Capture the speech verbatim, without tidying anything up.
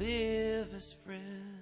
live as friends.